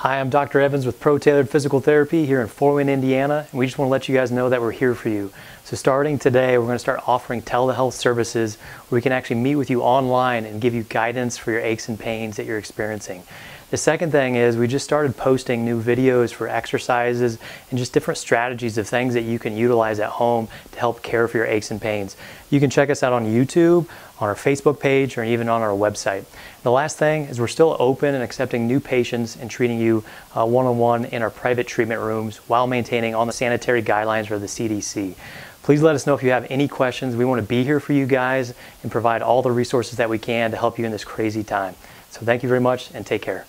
Hi, I'm Dr. Evans with Pro-Tailored Physical Therapy here in Fort Wayne, Indiana, and we just want to let you guys know that we're here for you. So starting today, we're going to start offering telehealth services where we can actually meet with you online and give you guidance for your aches and pains that you're experiencing. The second thing is we just started posting new videos for exercises and just different strategies of things that you can utilize at home to help care for your aches and pains. You can check us out on YouTube, on our Facebook page, or even on our website. The last thing is we're still open and accepting new patients and treating you one-on-one in our private treatment rooms while maintaining all the sanitary guidelines for the CDC. Please let us know if you have any questions. We want to be here for you guys and provide all the resources that we can to help you in this crazy time. So thank you very much and take care.